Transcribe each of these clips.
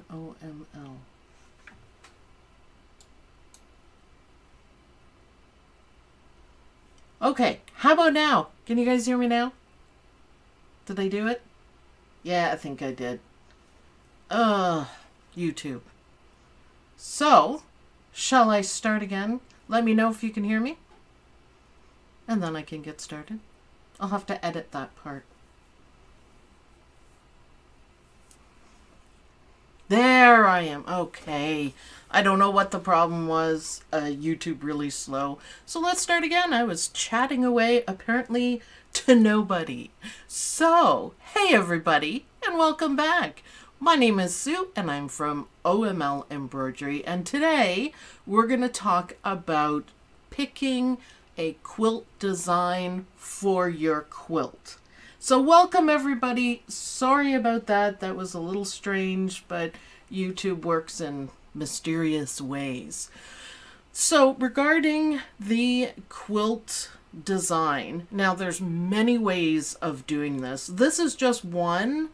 and OML. Okay, how about now? Can you guys hear me now? Did I do it? Yeah, I think I did. YouTube. So, shall I start again? Let me know if you can hear me. And then I can get started. I'll have to edit that part. There I am. Okay. I don't know what the problem was. YouTube really slow. So let's start again. I was chatting away apparently to nobody. So, hey everybody and welcome back. My name is Sue and I'm from OML Embroidery, and today we're going to talk about picking a quilt design for your quilt. So welcome everybody. Sorry about that. That was a little strange, but YouTube works in mysterious ways. So regarding the quilt design, now there's many ways of doing this. This is just one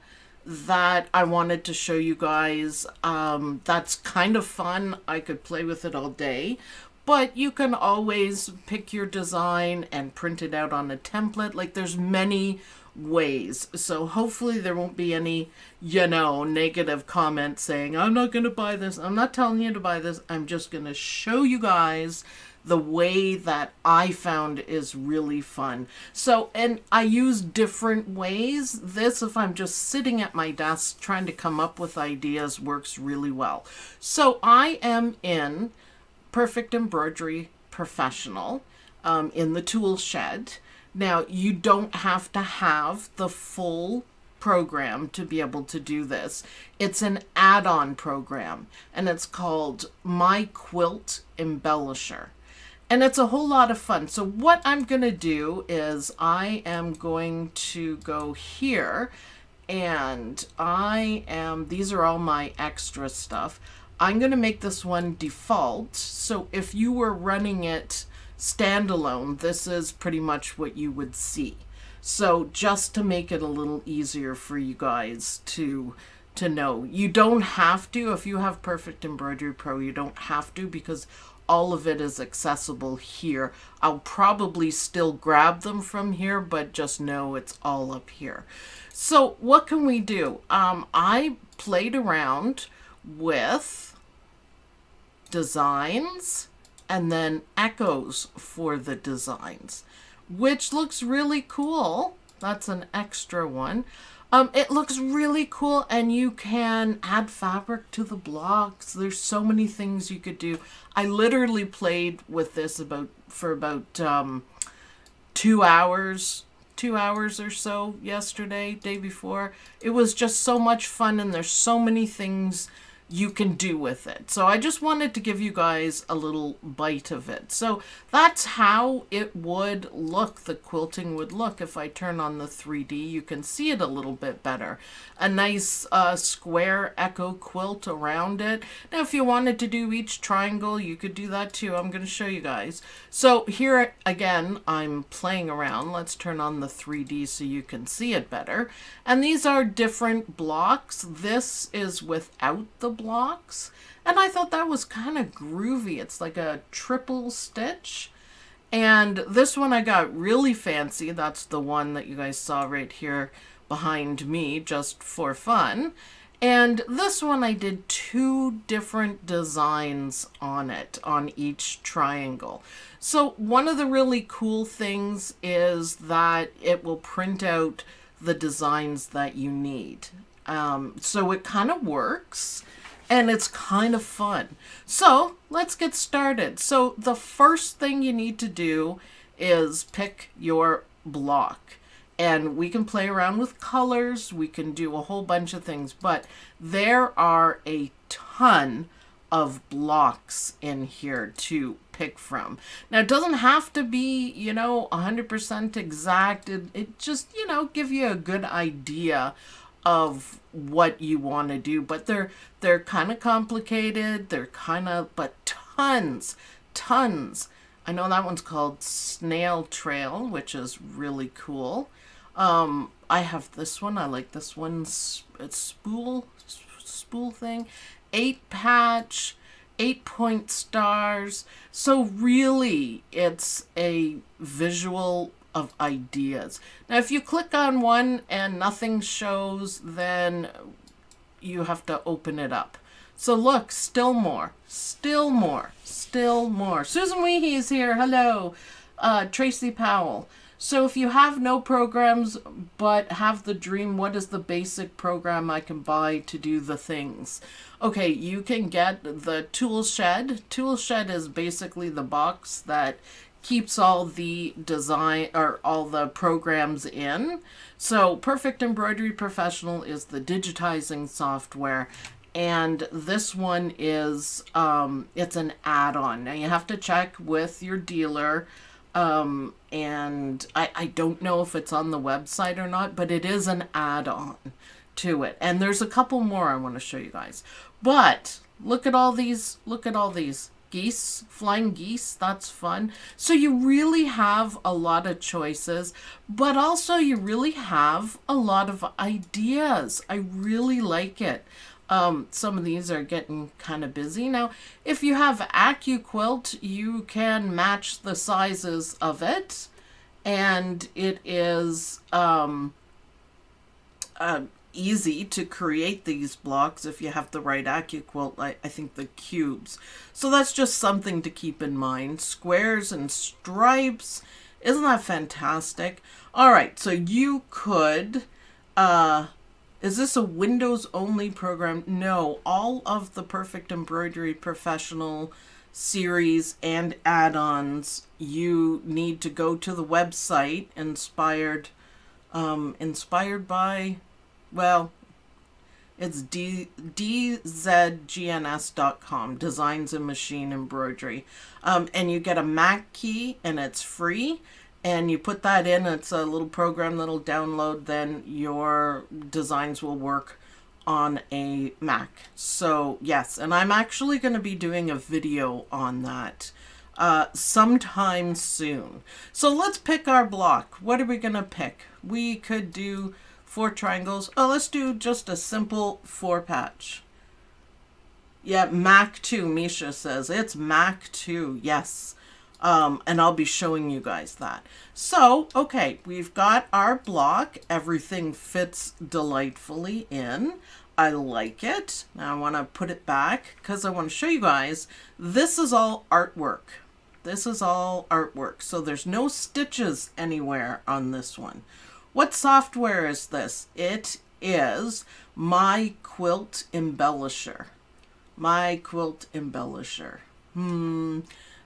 that I wanted to show you guys. That's kind of fun. I could play with it all day. But you can always pick your design and print it out on a template. Like, there's many ways. So hopefully there won't be any, you know, negative comments saying, I'm not going to buy this. I'm not telling you to buy this. I'm just going to show you guys the way that I found is really fun. So, and I use different ways. This, if I'm just sitting at my desk trying to come up with ideas, works really well. So I am in Perfect Embroidery Professional in the Toolshed. Now, you don't have to have the full program to be able to do this. It's an add-on program, and it's called My Quilt Embellisher. And it's a whole lot of fun. So what I'm going to do is I am going to go here, and I am, these are all my extra stuff. I'm going to make this one default. So if you were running it standalone, this is pretty much what you would see. So just to make it a little easier for you guys to know, you don't have to, if you have Perfect Embroidery Pro, you don't have to, because all of it is accessible here. I'll probably still grab them from here, but just know it's all up here. So what can we do? I played around with designs and then echoes for the designs, which looks really cool. That's an extra one. It looks really cool, and you can add fabric to the blocks. There's so many things you could do. I literally played with this for about 2 hours or so yesterday, day before. It was just so much fun, and there's so many things you can do with it. So I just wanted to give you guys a little bite of it. So that's how it would look, the quilting would look. If I turn on the 3D, you can see it a little bit better. A nice square echo quilt around it. Now, if you wanted to do each triangle, you could do that too. I'm going to show you guys. So here again, I'm playing around. Let's turn on the 3D so you can see it better. And these are different blocks. This is without the blocks, and I thought that was kind of groovy. It's like a triple stitch, and this one I got really fancy. That's the one that you guys saw right here behind me, just for fun. And this one I did 2 different designs on it, on each triangle. So one of the really cool things is that it will print out the designs that you need. So it kind of works, and it's kind of fun. So let's get started. So the first thing you need to do is pick your block, and we can play around with colors. We can do a whole bunch of things, but there are a ton of blocks in here to pick from. Now, it doesn't have to be, you know, 100% exact. It just, you know, give you a good idea of what you want to do, but they're kind of complicated. They're kind of, but tons. I know that one's called Snail Trail, which is really cool. I have this one. I like this one. It's spool spool thing, 8 patch, 8 point stars. So really it's a visual of ideas. Now, if you click on one and nothing shows, then you have to open it up. So look, still more, still more, still more. Susan Weehee is here, hello. Tracy Powell. So if you have no programs but have the dream, what is the basic program I can buy to do the things? Okay, you can get the Toolshed. Toolshed is basically the box that keeps all the design or all the programs in. So Perfect Embroidery Professional is the digitizing software. And this one is, it's an add-on. Now you have to check with your dealer. And I don't know if it's on the website or not, but it is an add-on to it. And there's a couple more I want to show you guys. But look at all these, geese, flying geese, that's fun. So you really have a lot of choices, but also you really have a lot of ideas. I really like it. Some of these are getting kind of busy. Now, if you have AccuQuilt, you can match the sizes of it. And it is easy to create these blocks if you have the right AccuQuilt, I think the cubes. So that's just something to keep in mind. Squares and stripes. Isn't that fantastic? All right, so you could... is this a Windows only program? No, all of the Perfect Embroidery Professional series and add-ons, you need to go to the website, inspired by, well, it's dzgns.com, Designs and Machine Embroidery. And you get a Mac key and it's free. And you put that in, it's a little program that'll download, then your designs will work on a Mac. So yes, and I'm actually going to be doing a video on that sometime soon. So let's pick our block. What are we going to pick? We could do 4 triangles. Oh, let's do just a simple 4 patch. Yeah, Mac 2, Misha says. It's Mac 2, yes. And I'll be showing you guys that. So, okay, we've got our block. Everything fits delightfully in. I like it. Now I want to put it back because I want to show you guys. This is all artwork. This is all artwork. So there's no stitches anywhere on this one. What software is this? It is My Quilt Embellisher. My Quilt Embellisher.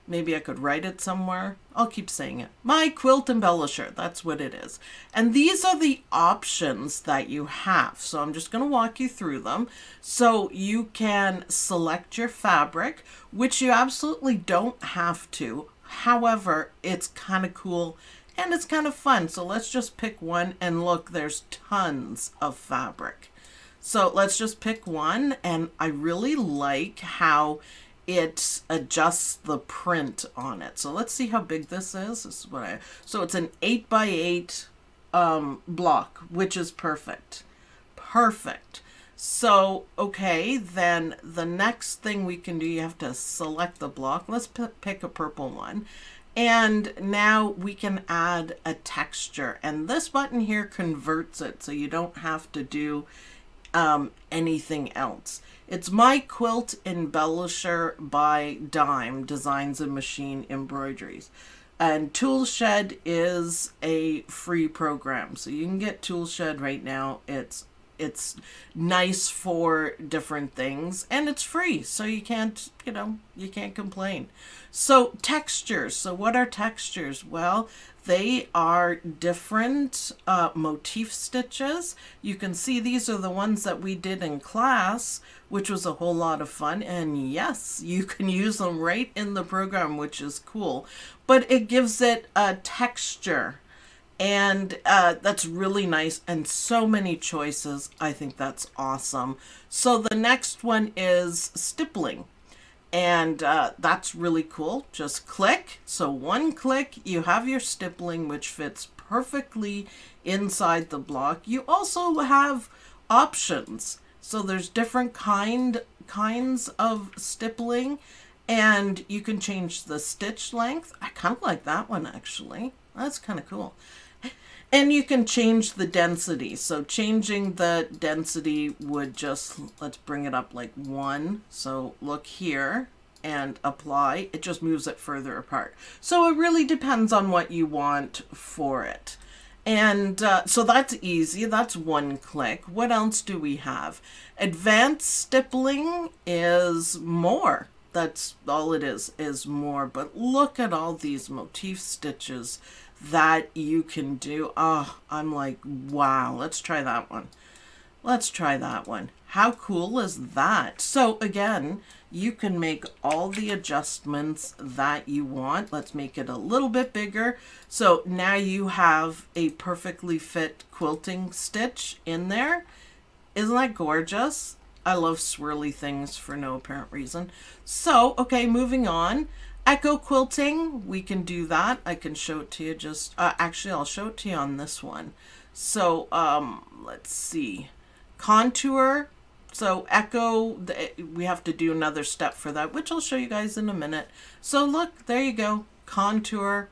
Maybe I could write it somewhere. I'll keep saying it. My Quilt Embellisher, that's what it is. And these are the options that you have. So I'm just going to walk you through them. So you can select your fabric, which you absolutely don't have to. However, it's kind of cool and it's kind of fun. So let's just pick one, and look, there's tons of fabric. So let's just pick one, and I really like how it adjusts the print on it. So let's see how big this is. This is what I, so it's an 8 by 8 block, which is perfect. Perfect. So, okay, then the next thing we can do, you have to select the block. Let's pick a purple one. And now we can add a texture. And this button here converts it, so you don't have to do anything else. It's My Quilt Embellisher by Dime, Designs and Machine Embroideries. And Toolshed is a free program. So you can get Toolshed right now. It's nice for different things, and it's free. So you can't, you know, you can't complain. So textures. So what are textures? Well, they are different motif stitches. You can see these are the ones that we did in class, which was a whole lot of fun. And yes, you can use them right in the program, which is cool. But it gives it a texture. And that's really nice. And so many choices. I think that's awesome. So the next one is stippling. And that's really cool. Just click. So one click, you have your stippling, which fits perfectly inside the block. You also have options. So there's different kinds of stippling, and you can change the stitch length. I kind of like that one, actually. That's kind of cool. And you can change the density. So changing the density would just, let's bring it up like 1. So look here and apply. It just moves it further apart. So it really depends on what you want for it. And so that's easy. That's one click. What else do we have? Advanced stippling is more. That's all it is more. But look at all these motif stitches that you can do. Oh, I'm like, wow, let's try that one. Let's try that one. How cool is that? So again, you can make all the adjustments that you want. Let's make it a little bit bigger. So now you have a perfectly fit quilting stitch in there. Isn't that gorgeous? I love swirly things for no apparent reason. So, okay, moving on. Echo quilting, we can do that. I can show it to you just, actually I'll show it to you on this one. So let's see, contour. So echo, we have to do another step for that, which I'll show you guys in a minute. So look, there you go, contour,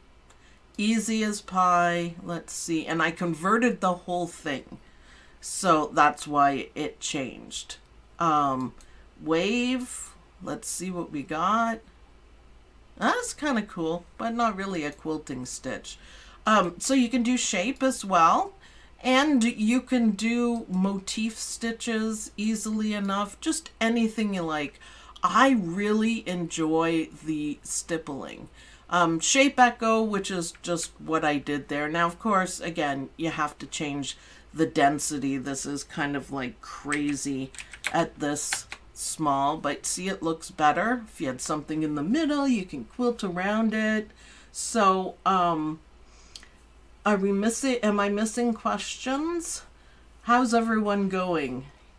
easy as pie. Let's see, and I converted the whole thing. So that's why it changed. Wave, let's see what we got. That's kind of cool, but not really a quilting stitch. So you can do shape as well, and you can do motif stitches easily enough, just anything you like. I really enjoy the stippling. Shape echo, which is just what I did there. Now, of course, again, you have to change the density. This is kind of like crazy at this small, but see, it looks better. If you had something in the middle, you can quilt around it. So am I missing questions? How's everyone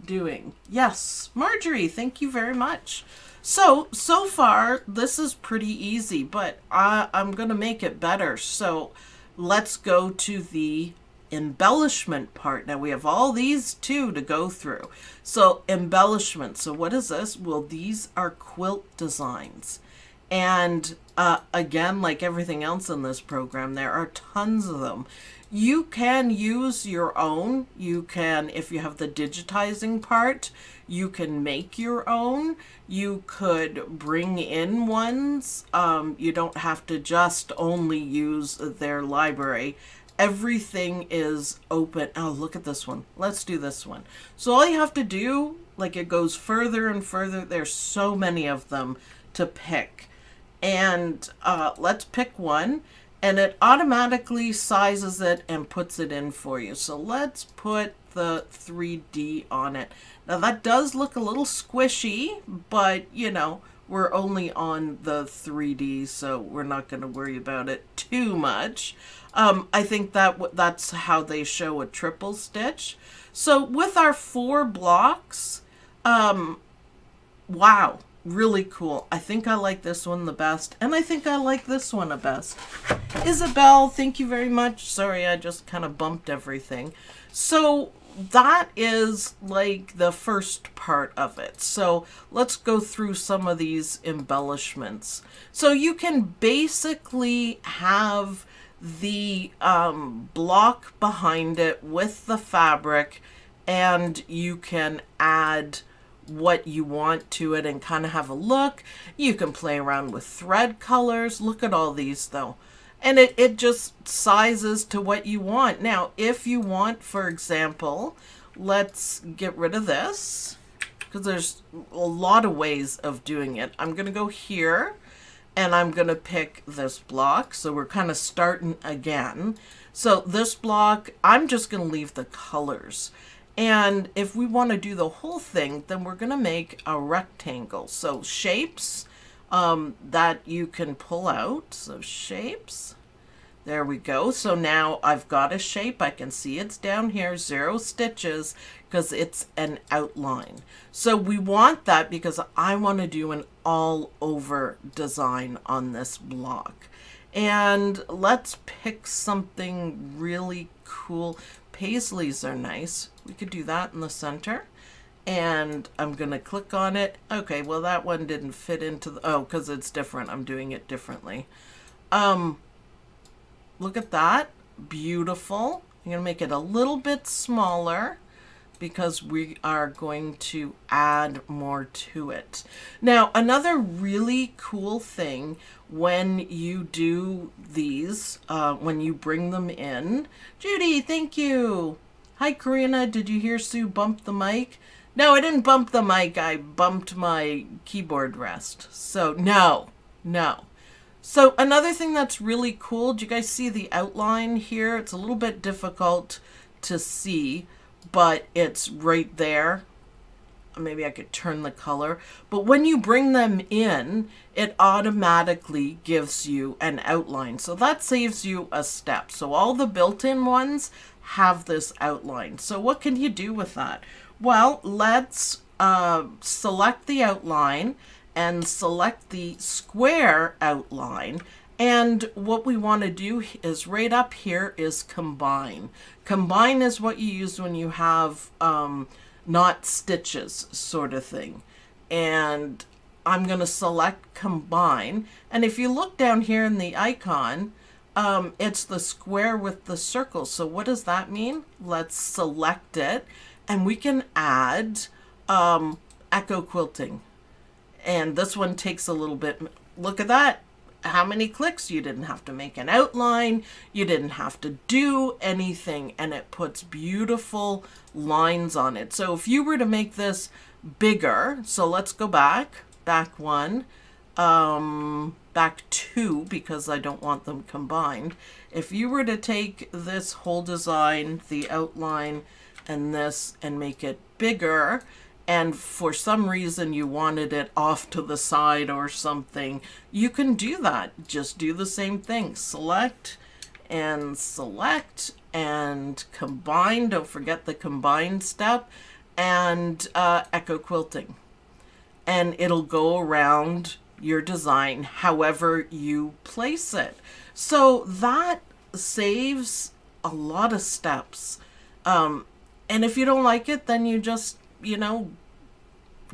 doing? Yes, Marjorie, thank you very much. So far this is pretty easy, but I'm gonna make it better. So let's go to the embellishment part. Now we have all these two to go through. So embellishment. So what is this? Well, these are quilt designs. And again, like everything else in this program, there are tons of them. You can use your own. You can, if you have the digitizing part, you can make your own. You could bring in ones. You don't have to just only use their library. Everything is open. Oh, look at this one. Let's do this one. So all you have to do, like it goes further and further. There's so many of them to pick. And let's pick one, and it automatically sizes it and puts it in for you. So let's put the 3D on it. Now that does look a little squishy, but you know, we're only on the 3D, so we're not going to worry about it too much. I think that that's how they show a triple stitch. So with our 4 blocks, wow, really cool. I think I like this one the best, and I think I like this one the best. Isabel, thank you very much. Sorry, I just kind of bumped everything. So that is like the first part of it. So let's go through some of these embellishments. So you can basically have the block behind it with the fabric, and you can add what you want to it and kind of have a look. You can play around with thread colors. Look at all these though. And it just sizes to what you want. Now, if you want, for example, let's get rid of this because there's a lot of ways of doing it. I'm gonna go here, and I'm gonna pick this block. So we're kind of starting again. So this block, I'm just gonna leave the colors. And if we wanna do the whole thing, then we're gonna make a rectangle. So shapes that you can pull out. So shapes, there we go. So now I've got a shape. I can see it's down here, 0 stitches, because it's an outline. So we want that because I wanna do an all over design on this block. And let's pick something really cool. Paisleys are nice. We could do that in the center. and I'm going to click on it. Okay, well that one didn't fit into the, oh, because it's different. I'm doing it differently. Look at that. Beautiful. I'm going to make it a little bit smaller because we are going to add more to it. Now, another really cool thing when you do these, when you bring them in. Judy, thank you. Hi, Karina. Did you hear Sue bump the mic? No, I didn't bump the mic. I bumped my keyboard rest. So no, no. So another thing that's really cool, do you guys see the outline here? It's a little bit difficult to see, but it's right there. Maybe I could turn the color. But when you bring them in, it automatically gives you an outline. So that saves you a step. So all the built-in ones have this outline. So what can you do with that? Well, let's select the outline and select the square outline. And what we want to do is right up here is combine. Combine is what you use when you have not stitches sort of thing. And I'm going to select combine. And if you look down here in the icon, it's the square with the circle. So what does that mean? Let's select it and we can add echo quilting. And this one takes a little bit, look at that. How many clicks? You didn't have to make an outline. You didn't have to do anything, and it puts beautiful lines on it. So if you were to make this bigger, so let's go back one, back two, because I don't want them combined. If you were to take this whole design, the outline and this, and make it bigger, and for some reason you wanted it off to the side or something, you can do that. Just do the same thing. Select and combine. Don't forget the combine step, and echo quilting. And it'll go around your design however you place it. So that saves a lot of steps. And if you don't like it, then you just, you know,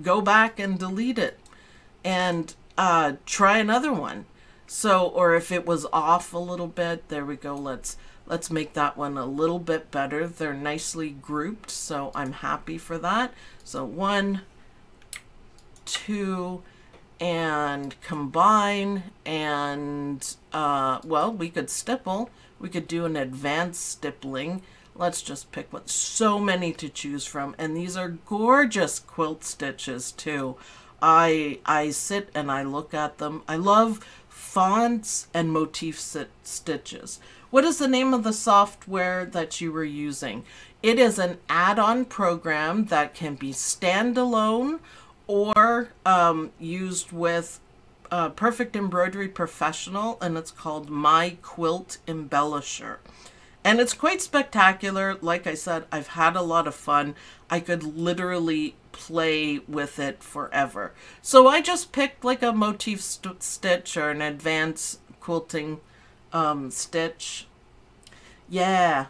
go back and delete it and try another one. So, or if it was off a little bit, there we go. Let's make that one a little bit better. They're nicely grouped, so I'm happy for that. So 1, 2, and combine, and well, we could stipple. We could do an advanced stippling. Let's just pick one. So many to choose from, and these are gorgeous quilt stitches too. I sit and I look at them. I love fonts and motif stitches. What is the name of the software that you were using? It is an add-on program that can be standalone or used with Perfect Embroidery Professional, and it's called My Quilt Embellisher. And it's quite spectacular. Like I said, I've had a lot of fun. I could literally play with it forever. So I just picked like a motif stitch or an advanced quilting stitch. Yeah.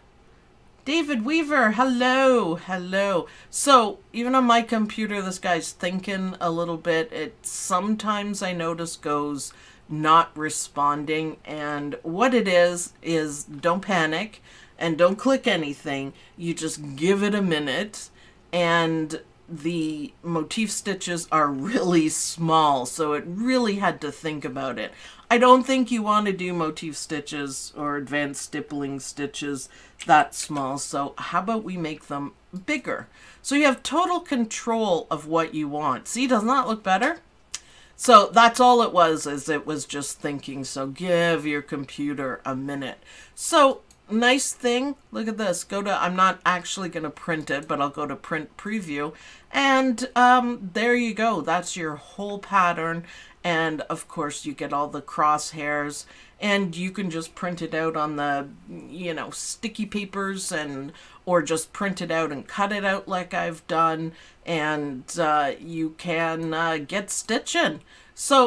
David Weaver, hello, hello. So even on my computer, this guy's thinking a little bit. It sometimes, I notice, goes not responding, and what it is don't panic and don't click anything. You just give it a minute, and the motif stitches are really small, so it really had to think about it. I don't think you want to do motif stitches or advanced stippling stitches that small, so how about we make them bigger? So you have total control of what you want. See, doesn't that look better? So that's all it was, is it was just thinking. So give your computer a minute. So nice thing, look at this. Go to, I'm not actually going to print it, but I'll go to print preview. And there you go. That's your whole pattern. And of course you get all the crosshairs, and you can just print it out on the, you know, sticky papers, and or just print it out and cut it out like I've done, and you can get stitching. So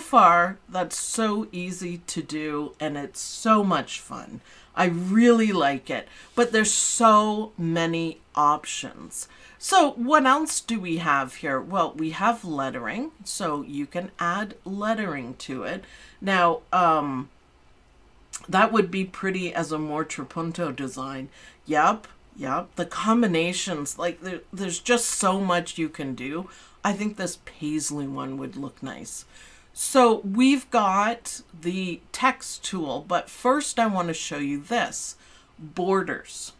far, that's so easy to do, and it's so much fun. I really like it, but there's so many options. So what else do we have here? Well, we have lettering, so you can add lettering to it. Now, that would be pretty as a more trapunto design. Yep. The combinations, like there's just so much you can do. I think this paisley one would look nice. So we've got the text tool, but first I want to show you this, borders.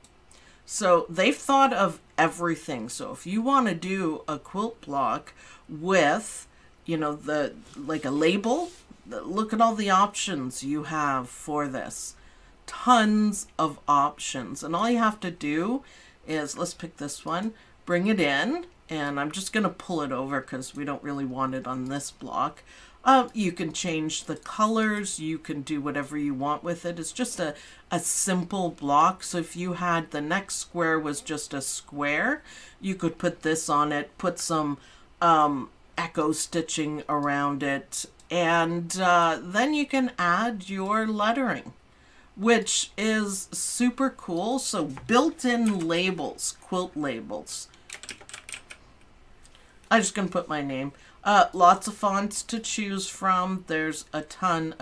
So they've thought of everything. So if you want to do a quilt block with, you know, like a label, look at all the options you have for this. Tons of options. And all you have to do is, let's pick this one, bring it in, and I'm just going to pull it over because we don't really want it on this block. You can change the colors. You can do whatever you want with it. It's just a simple block. So if you had the next square was just a square, you could put this on it, put some echo stitching around it, and then you can add your lettering, which is super cool. So built-in labels, quilt labels. I'm just going to put my name. Lots of fonts to choose from. There's a ton.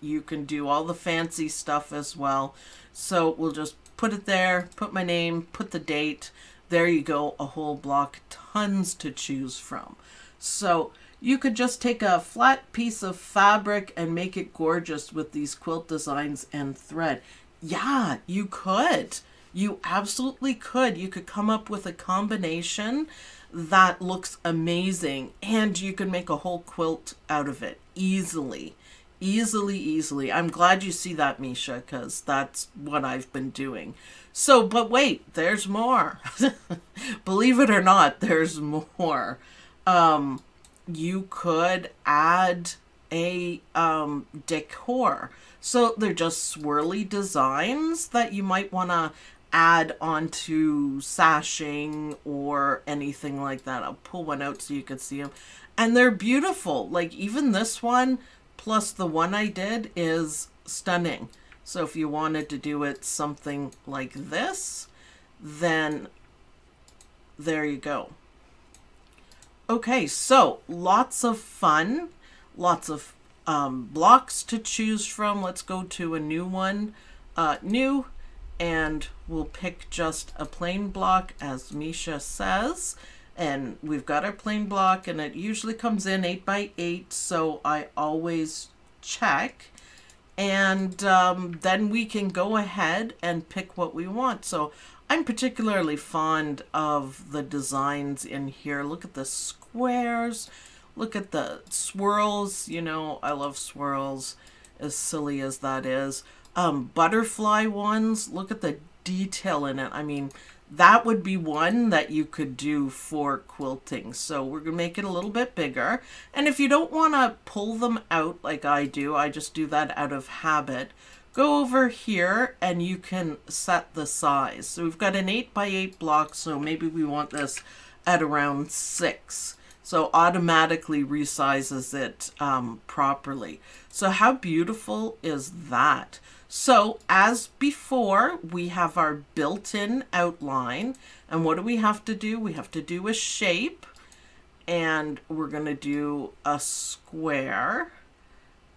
You can do all the fancy stuff as well. So we'll just put it there, put my name, put the date. There you go, a whole block, tons to choose from. So you could just take a flat piece of fabric and make it gorgeous with these quilt designs and thread. Yeah, you could. You absolutely could. You could come up with a combination that looks amazing, and you can make a whole quilt out of it easily. I'm glad you see that, Misha, because that's what I've been doing. So, but wait, there's more. Believe it or not, there's more. You could add a decor. So they're just swirly designs that you might want to add onto sashing or anything like that. I'll pull one out so you can see them, and they're beautiful. Like even this one plus the one I did is stunning. So if you wanted to do it something like this, then there you go. Okay, so lots of fun, lots of blocks to choose from. Let's go to a new one, new, and we'll pick just a plain block, as Misha says, and we've got our plain block, and it usually comes in 8 by 8. So I always check, and then we can go ahead and pick what we want. So I'm particularly fond of the designs in here. Look at the squares, look at the swirls. You know, I love swirls, as silly as that is. Butterfly ones, look at the detail in it. I mean, that would be one that you could do for quilting. So we're gonna make it a little bit bigger, and if you don't want to pull them out like I do, I just do that out of habit, go over here and you can set the size. So we've got an 8 by 8 block, so maybe we want this at around 6. So automatically resizes it properly. So how beautiful is that? So as before, we have our built-in outline, and what do we have to do? We have to do a shape, and we're gonna do a square.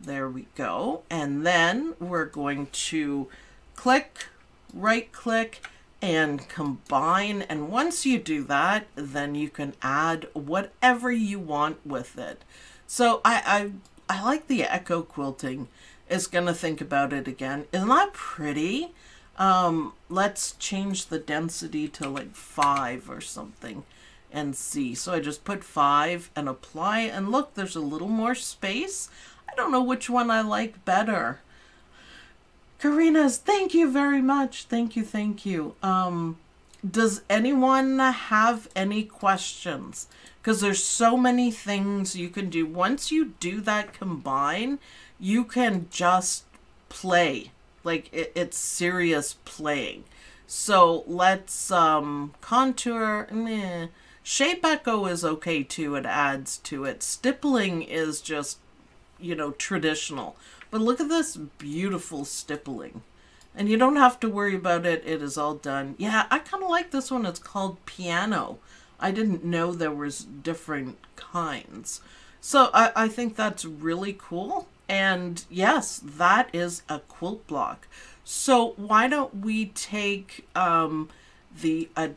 There we go. And then we're going to click, right click, and combine. And once you do that, then you can add whatever you want with it. So I like the echo quilting. It's gonna think about it again. Isn't that pretty? Let's change the density to like 5 or something and see. So I just put 5 and apply, and look, there's a little more space. I don't know which one I like better. Karina's, thank you very much. Thank you. Does anyone have any questions? Because there's so many things you can do. Once you do that combine, you can just play. Like it's serious playing. So let's contour. Shape echo is okay too. It adds to it. Stippling is just, you know, traditional. But look at this beautiful stippling. And you don't have to worry about it. It is all done. Yeah, I kind of like this one. It's called Piano. I didn't know there was different kinds. So I think that's really cool. And yes, that is a quilt block. So why don't we take a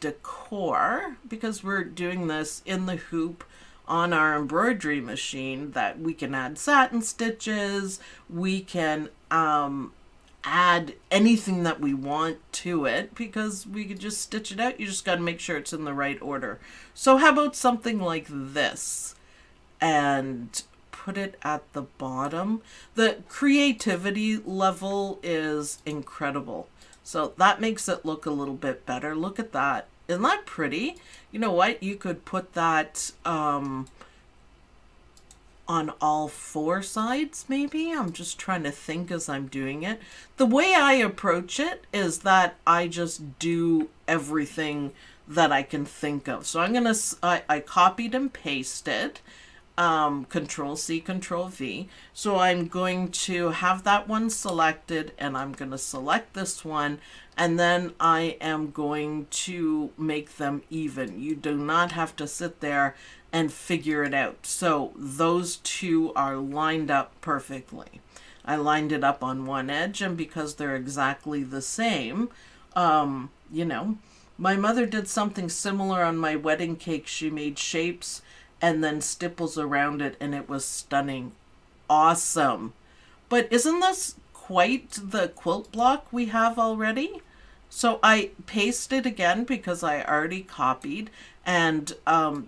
decor, because we're doing this in the hoop on our embroidery machine, that we can add satin stitches, we can add anything that we want to it, because we could just stitch it out. You just got to make sure it's in the right order. So how about something like this, and put it at the bottom. The creativity level is incredible. So that makes it look a little bit better. Look at that. Isn't that pretty? You know what? You could put that on all four sides, maybe. I'm just trying to think as I'm doing it. The way I approach it is that I just do everything that I can think of. So I'm gonna, I copied and pasted, Control C, Control V. So I'm going to have that one selected, and I'm going to select this one, and then I am going to make them even. You do not have to sit there and figure it out. So those two are lined up perfectly. I lined it up on one edge, and because they're exactly the same, you know, my mother did something similar on my wedding cake. She made shapes and then stipples around it, and it was stunning. Awesome. But isn't this quite the quilt block we have already? So I pasted again because I already copied, and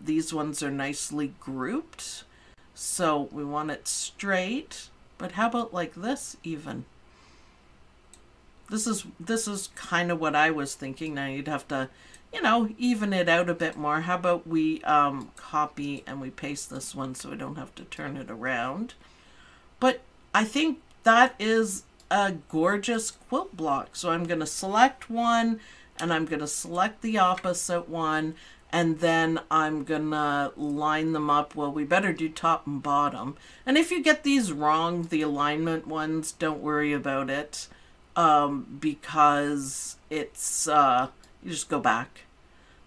these ones are nicely grouped. So we want it straight, but how about like this even? This is kind of what I was thinking. Now you'd have to, you know, even it out a bit more. How about we copy and we paste this one so we don't have to turn it around? But I think that is a gorgeous quilt block. So I'm going to select one, and I'm going to select the opposite one, and then I'm going to line them up. Well, we better do top and bottom. And if you get these wrong, the alignment ones, don't worry about it, because it's... you just go back.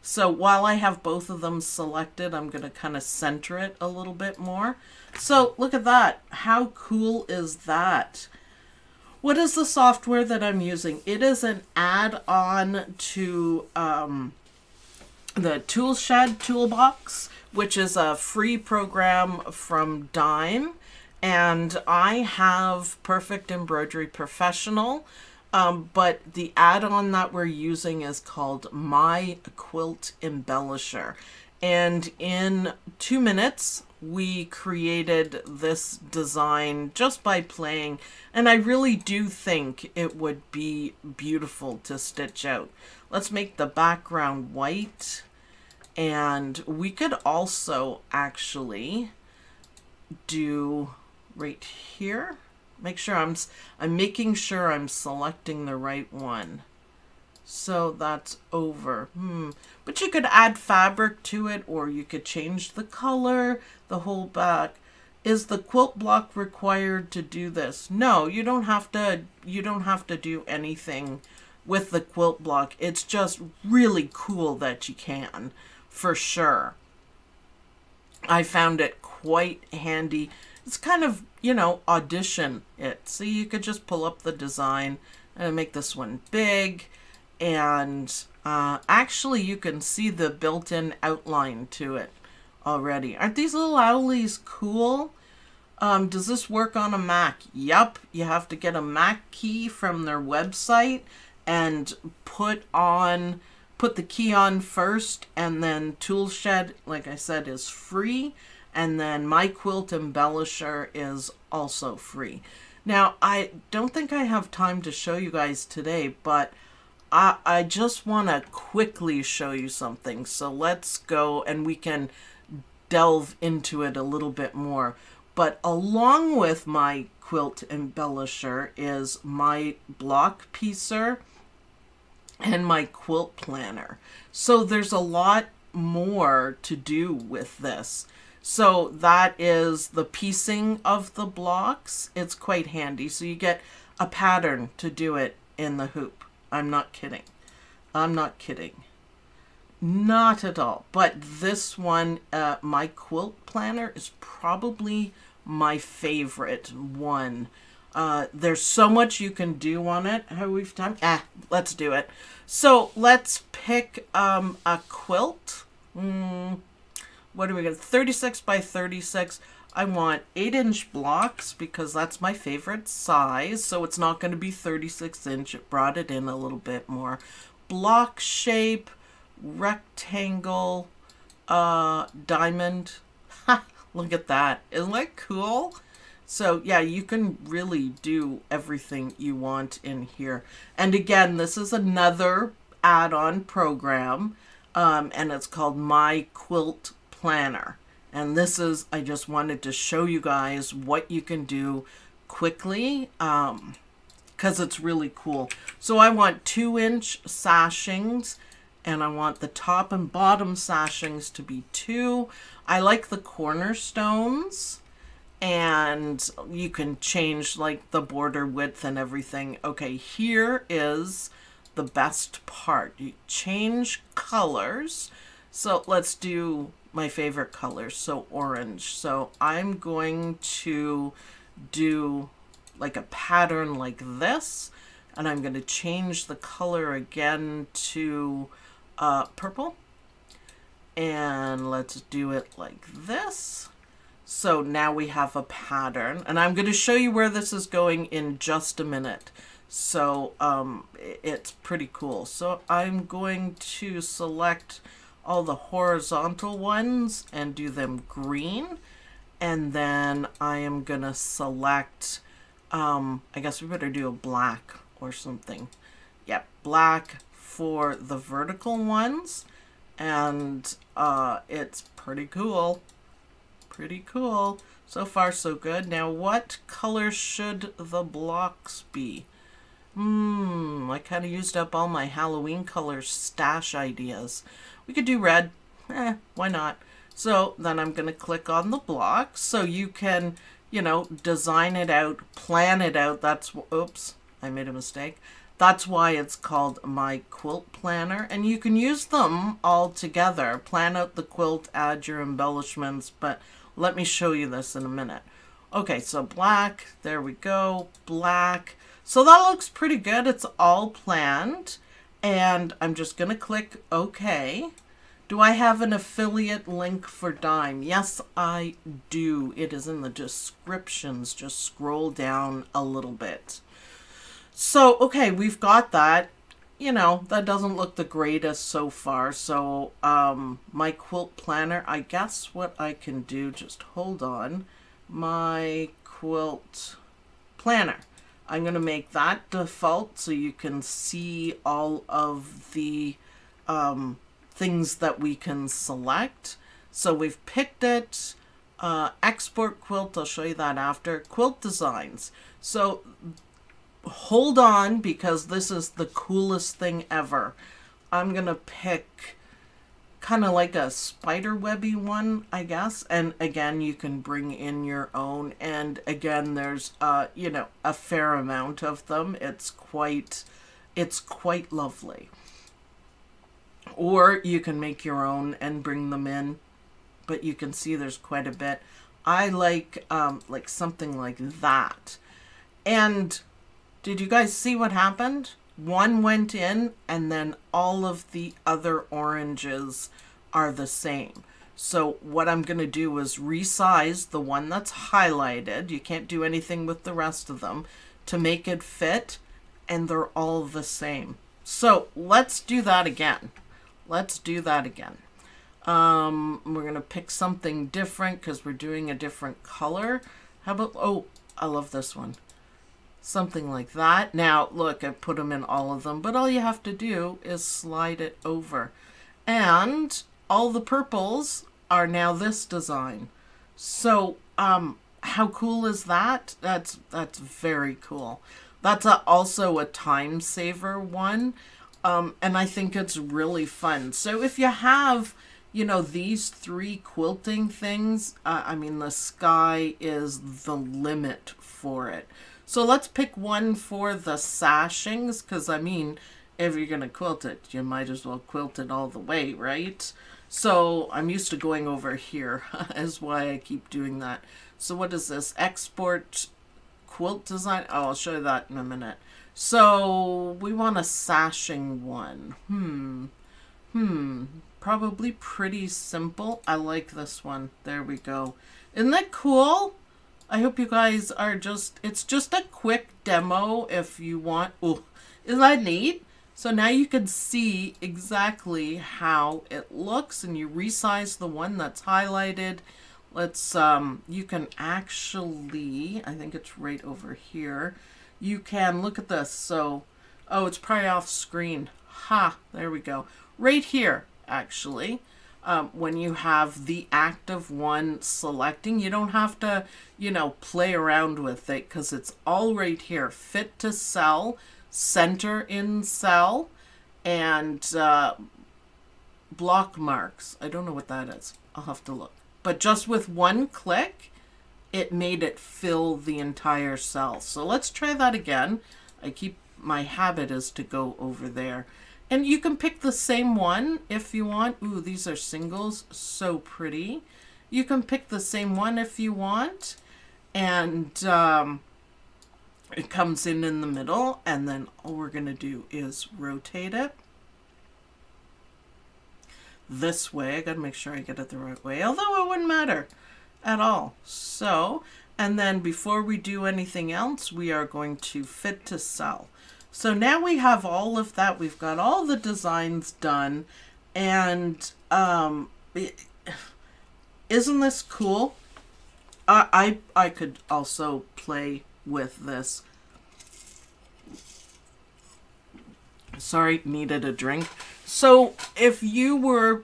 So while I have both of them selected, I'm going to kind of center it a little bit more. So look at that. How cool is that? What is the software that I'm using? It is an add-on to the Toolshed Toolbox, which is a free program from Dime. And I have Perfect Embroidery Professional. But the add-on that we're using is called My Quilt Embellisher. And in 2 minutes, we created this design just by playing. And I really do think it would be beautiful to stitch out. Let's make the background white. And we could also actually do right here. Make sure I'm making sure I'm selecting the right one. So that's over. But you could add fabric to it, or you could change the color, the whole back. Is the quilt block required to do this? No, you don't have to. You don't have to do anything with the quilt block. It's just really cool that you can, for sure. I found it quite handy. It's kind of, you know, audition it. So you could just pull up the design and make this one big. And actually, you can see the built-in outline to it already. Aren't these little owlies cool? Does this work on a Mac? Yup. You have to get a Mac key from their website and put the key on first. And then Toolshed, like I said, is free. And then My Quilt Embellisher is also free. Now, I don't think I have time to show you guys today, but I just want to quickly show you something. So let's go, and we can delve into it a little bit more. But along with My Quilt Embellisher is My Block Piecer and My Quilt Planner. So there's a lot more to do with this. So that is the piecing of the blocks. It's quite handy. So you get a pattern to do it in the hoop. I'm not kidding. I'm not kidding. Not at all. But this one, My Quilt Planner, is probably my favorite one. There's so much you can do on it. Have we time? Ah, let's do it. So let's pick a quilt. What are we going to? 36 by 36. I want 8-inch blocks because that's my favorite size. So it's not going to be 36 inch. It brought it in a little bit more. Block shape, rectangle, diamond. Ha, look at that. Isn't that cool? So yeah, you can really do everything you want in here. And again, this is another add-on program, and it's called My Quilt Planner. And this is, I just wanted to show you guys what you can do quickly, because it's really cool. So I want 2-inch sashings, and I want the top and bottom sashings to be 2. I like the cornerstones, and you can change like the border width and everything. Okay, here is the best part. You change colors. So let's do my favorite colors, so orange. So I'm going to do like a pattern like this, and I'm going to change the color again to purple, and let's do it like this. So now we have a pattern, and I'm going to show you where this is going in just a minute. So it's pretty cool. So I'm going to select all the horizontal ones and do them green. And then I am going to select, I guess we better do a black or something. Yep, black for the vertical ones. And it's pretty cool. Pretty cool. So far, so good. Now, what color should the blocks be? I kind of used up all my Halloween color stash ideas. We could do red. Why not? So then I'm going to click on the block, so you can, you know, design it out, plan it out. That's, oops, I made a mistake. That's why it's called My Quilt Planner, and you can use them all together. Plan out the quilt, add your embellishments, but let me show you this in a minute. Okay, so black, there we go, black. So that looks pretty good. It's all planned, and I'm just going to click OK. Do I have an affiliate link for Dime? Yes, I do. It is in the descriptions. Just scroll down a little bit. So, okay, we've got that. You know, that doesn't look the greatest so far. So My Quilt Planner, I guess what I can do, just hold on, My Quilt Planner. I'm going to make that default so you can see all of the things that we can select. So we've picked it. Export quilt, I'll show you that after. Quilt designs. So hold on, because this is the coolest thing ever. I'm going to pick kind of like a spider webby one, I guess. And again, you can bring in your own. And again, there's, you know, a fair amount of them. It's quite lovely. Or you can make your own and bring them in, but you can see there's quite a bit. I like something like that. And did you guys see what happened? One went in, and then all of the other oranges are the same. So what I'm going to do is resize the one that's highlighted. You can't do anything with the rest of them to make it fit, and they're all the same. So let's do that again. Let's do that again. We're going to pick something different because we're doing a different color. How about, oh, I love this one. Something like that. Now, look, I put them in all of them, but all you have to do is slide it over. And all the purples are now this design. So, how cool is that? That's very cool. That's also a time saver one. And I think it's really fun. So if you have, you know, these three quilting things, I mean, the sky is the limit for it. So let's pick one for the sashings, because I mean, if you're going to quilt it, you might as well quilt it all the way, right? So I'm used to going over here, is why I keep doing that. So what is this? Export quilt design? Oh, I'll show you that in a minute. So we want a sashing one. Probably pretty simple. I like this one. There we go. Isn't that cool? I hope you guys are just, it's just a quick demo if you want. Oh, isn't that neat? So now you can see exactly how it looks, and you resize the one that's highlighted. Let's, you can actually, I think it's right over here. You can look at this. So, oh, it's probably off screen. Ha, there we go. Right here, actually. When you have the active one selecting, you don't have to, you know, play around with it, because it's all right here. Fit to cell, center in cell, and block marks. I don't know what that is. I'll have to look. But just with one click, it made it fill the entire cell. So let's try that again. I keep, my habit is to go over there. And you can pick the same one if you want. Ooh, these are singles, so pretty. You can pick the same one if you want. And it comes in the middle, and then all we're gonna do is rotate it this way. I gotta make sure I get it the right way, although it wouldn't matter at all. So, and then before we do anything else, we are going to fit to cell. So now we have all of that. We've got all the designs done, and isn't this cool? I could also play with this. Sorry, needed a drink. So if you were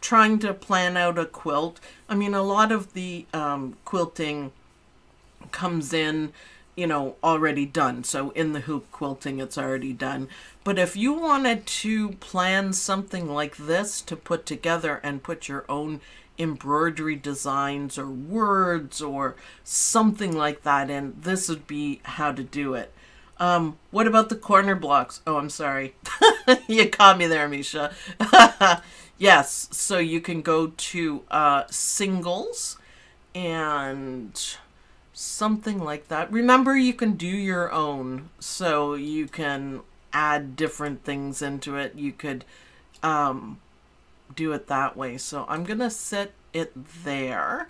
trying to plan out a quilt, I mean, a lot of the quilting comes in, you know, already done. So in the hoop quilting, it's already done. But if you wanted to plan something like this to put together and put your own embroidery designs or words or something like that in, this would be how to do it. What about the corner blocks? Oh, I'm sorry. You caught me there, Misha. Yes, so you can go to singles and something like that. Remember, you can do your own, so you can add different things into it. You could do it that way. So I'm gonna set it there,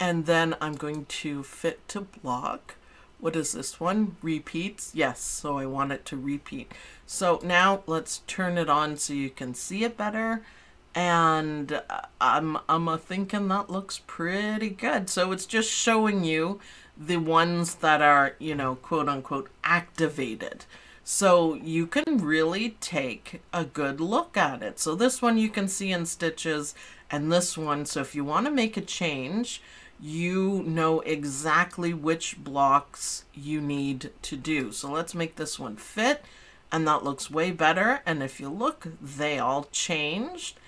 and then I'm going to fit to block. What is this one? Repeats. Yes, so I want it to repeat. So now let's turn it on so you can see it better. And I'm thinking that looks pretty good. So it's just showing you the ones that are, you know, quote unquote activated. So you can really take a good look at it. So this one you can see in stitches, and this one. So if you want to make a change, you know exactly which blocks you need to do. So let's make this one fit, and that looks way better. And if you look, they all changed.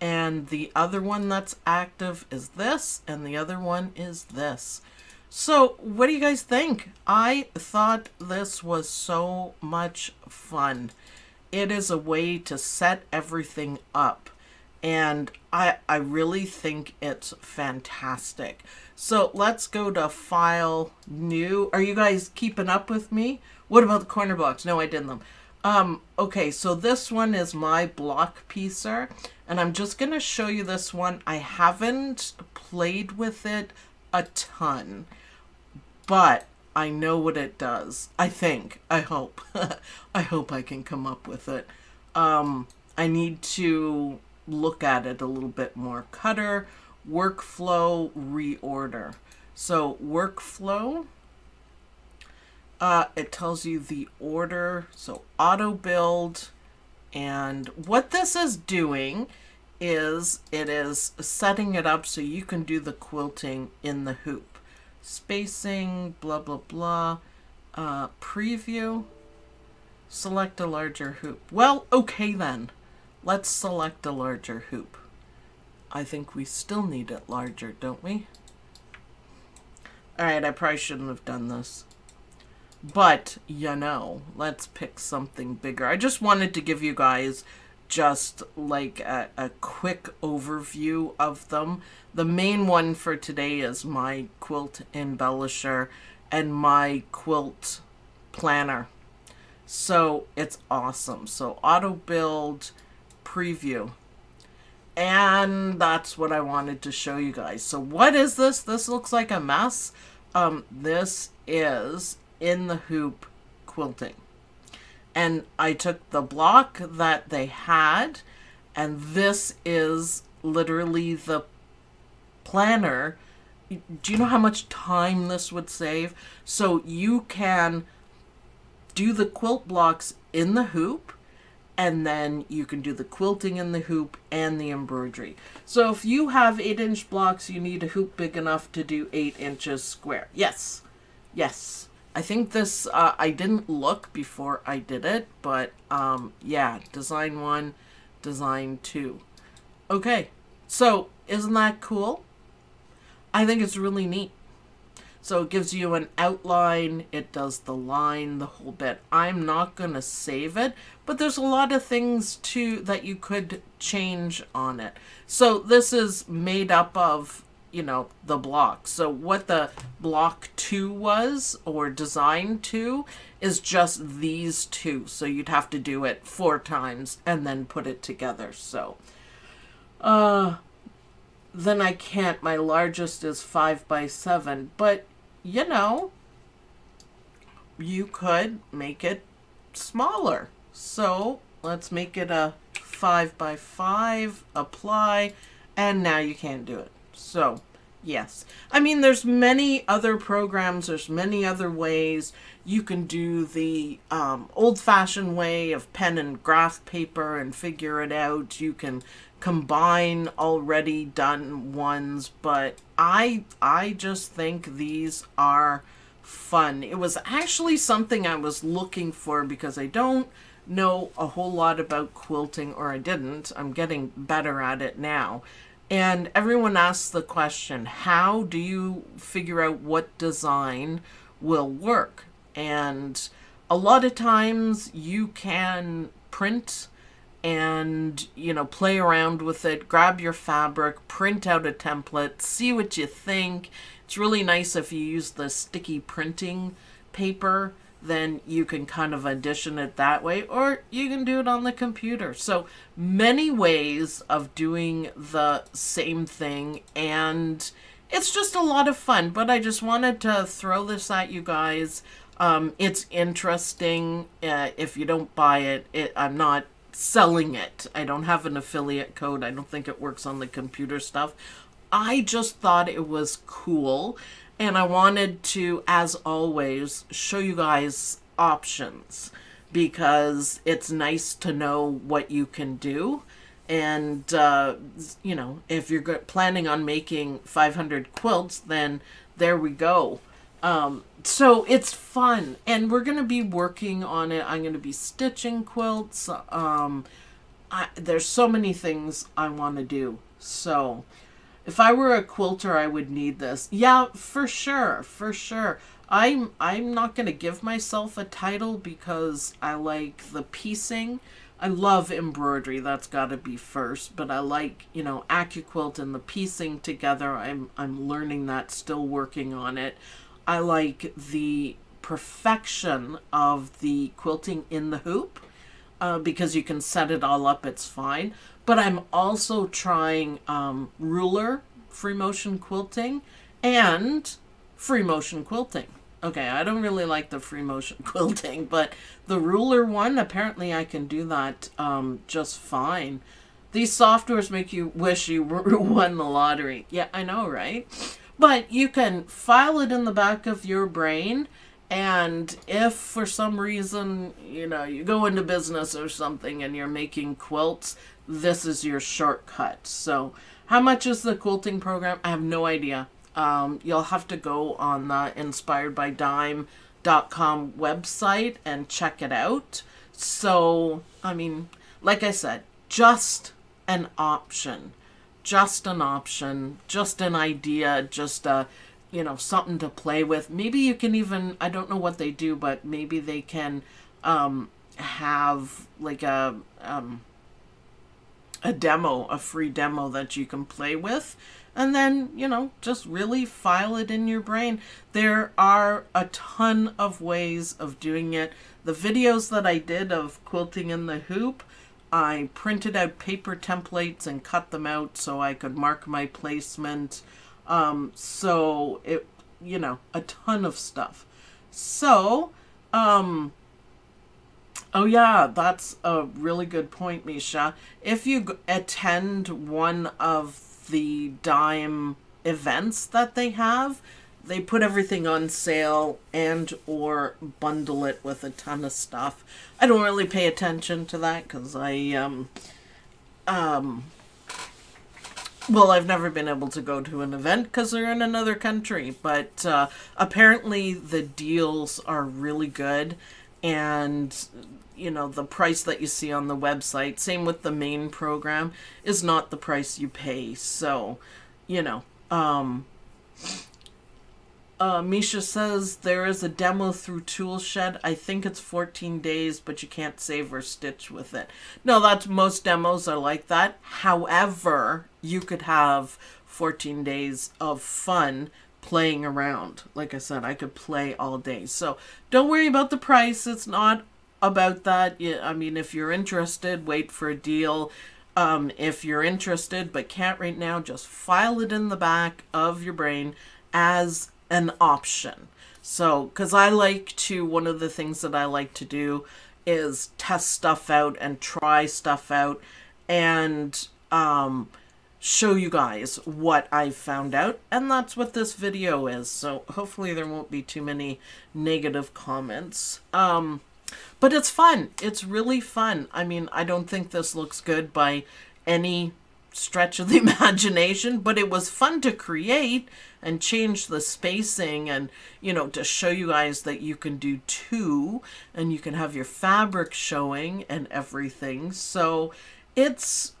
And the other one that's active is this, and the other one is this. So what do you guys think? I thought this was so much fun. It is a way to set everything up, and I really think it's fantastic. So let's go to File, New. Are you guys keeping up with me? What about the corner blocks? No, I did them. Okay, so this one is My Block Piecer, and I'm just going to show you this one. I haven't played with it a ton, but I know what it does. I think, I hope, I hope I can come up with it. I need to look at it a little bit more. Cutter, workflow, reorder. So workflow, it tells you the order, so auto build. And what this is doing is it is setting it up so you can do the quilting in the hoop. Spacing, blah, blah, blah. Preview, select a larger hoop. Well, okay then, let's select a larger hoop. I think we still need it larger, don't we? All right, I probably shouldn't have done this. But, you know, let's pick something bigger. I just wanted to give you guys just like a quick overview of them. The main one for today is My Quilt Embellisher and My Quilt Planner. So it's awesome. So auto build preview. And that's what I wanted to show you guys. So what is this? This looks like a mess. This is in the hoop quilting. And I took the block that they had, and this is literally the planner. Do you know how much time this would save? So you can do the quilt blocks in the hoop, and then you can do the quilting in the hoop and the embroidery. So if you have 8-inch blocks, you need a hoop big enough to do 8 inches square. Yes, yes. I think this, I didn't look before I did it, but yeah, design one, design two. Okay, so isn't that cool? I think it's really neat. So it gives you an outline, it does the line, the whole bit. I'm not gonna save it, but there's a lot of things too that you could change on it. So this is made up of, you know, the block. So what the block 2 was, or design 2, is just these two. So you'd have to do it 4 times and then put it together. So then I can't, my largest is 5 by 7, but you know, you could make it smaller. So let's make it a 5 by 5, apply, and now you can't do it. So yes, I mean, there's many other programs, there's many other ways. You can do the old-fashioned way of pen and graph paper and figure it out. You can combine already done ones, but I just think these are fun. It was actually something I was looking for because I don't know a whole lot about quilting, or I didn't. I'm getting better at it now. And everyone asks the question, how do you figure out what design will work? And a lot of times you can print and, you know, play around with it, grab your fabric, print out a template, see what you think. It's really nice if you use the sticky printing paper, then you can kind of audition it that way, or you can do it on the computer. So many ways of doing the same thing, and it's just a lot of fun, but I just wanted to throw this at you guys. It's interesting. If you don't buy it, I'm not selling it. I don't have an affiliate code. I don't think it works on the computer stuff. I just thought it was cool. And I wanted to, as always, show you guys options, because it's nice to know what you can do. And, you know, if you're planning on making 500 quilts, then there we go. So it's fun. And we're going to be working on it. I'm going to be stitching quilts. There's so many things I want to do. So if I were a quilter, I would need this. Yeah, for sure, for sure. I'm not going to give myself a title because I like the piecing. I love embroidery. That's got to be first, but I like, you know, AccuQuilt and the piecing together. I'm learning that, still working on it. I like the perfection of the quilting in the hoop. Because you can set it all up, it's fine. But I'm also trying ruler free motion quilting and free motion quilting. Okay, I don't really like the free motion quilting, but the ruler one, apparently I can do that just fine. These softwares make you wish you won the lottery. Yeah, I know, right? But you can file it in the back of your brain. And if for some reason, you know, you go into business or something and you're making quilts, this is your shortcut. So how much is the quilting program? I have no idea. You'll have to go on the inspired by dime.com website and check it out. So, I mean, like I said, just an option, just an idea, just a, you know, something to play with. Maybe you can even, I don't know what they do, but maybe they can have like a demo, a free demo that you can play with, and then, you know, just really file it in your brain. There are a ton of ways of doing it. The videos that I did of quilting in the hoop, I printed out paper templates and cut them out so I could mark my placement. So it, you know, a ton of stuff. So, oh yeah, that's a really good point, Misha. If you attend one of the Dime events that they have, they put everything on sale and or bundle it with a ton of stuff. I don't really pay attention to that because I, well, I've never been able to go to an event because they're in another country, but apparently the deals are really good. And, you know, the price that you see on the website, same with the main program, is not the price you pay. So, you know, Misha says there is a demo through Toolshed. I think it's 14 days, but you can't save or stitch with it. No, that's, most demos are like that. However, you could have 14 days of fun playing around. Like I said, I could play all day. So don't worry about the price. It's not about that. I mean, if you're interested, wait for a deal. If you're interested but can't right now, just file it in the back of your brain as an option. So, because I like to, one of the things that I like to do is test stuff out and try stuff out and show you guys what I found out, and that's what this video is. So hopefully there won't be too many negative comments. But it's fun. It's really fun. I mean, I don't think this looks good by any stretch of the imagination, but it was fun to create and change the spacing and, you know, to show you guys that you can do two and you can have your fabric showing and everything. So it's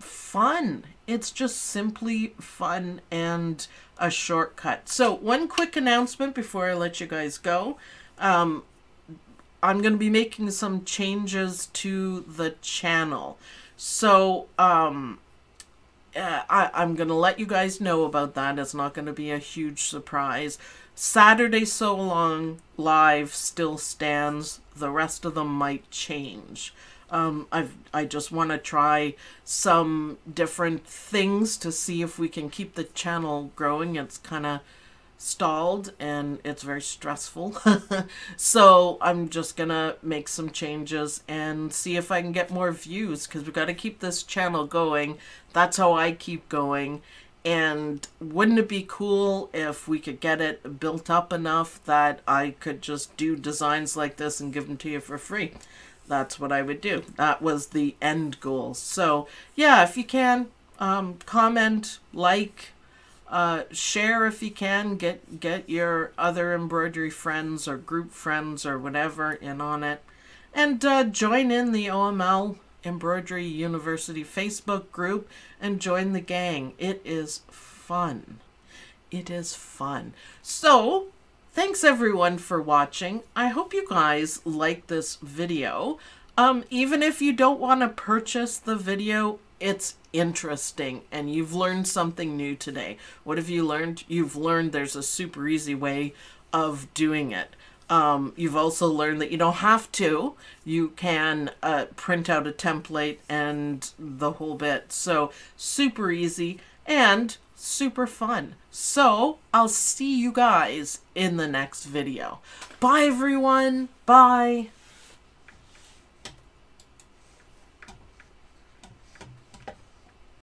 fun. It's just simply fun and a shortcut. So one quick announcement before I let you guys go. I'm going to be making some changes to the channel. So I'm going to let you guys know about that. It's not going to be a huge surprise. Saturday So Long Live still stands. The rest of them might change. I just want to try some different things to see if we can keep the channel growing. It's kind of stalled and it's very stressful. So I'm just going to make some changes and see if I can get more views, because we've got to keep this channel going. That's how I keep going. And wouldn't it be cool if we could get it built up enough that I could just do designs like this and give them to you for free? That's what I would do. That was the end goal. So yeah, if you can, comment, like, share if you can, get your other embroidery friends or group friends or whatever in on it. And join in the OML Embroidery University Facebook group and join the gang. It is fun. It is fun. So thanks everyone for watching. I hope you guys like this video. Even if you don't want to purchase the video, it's interesting and you've learned something new today. What have you learned? You've learned there's a super easy way of doing it. You've also learned that you don't have to. You can print out a template and the whole bit. So super easy and super fun. So I'll see you guys in the next video. Bye everyone. Bye.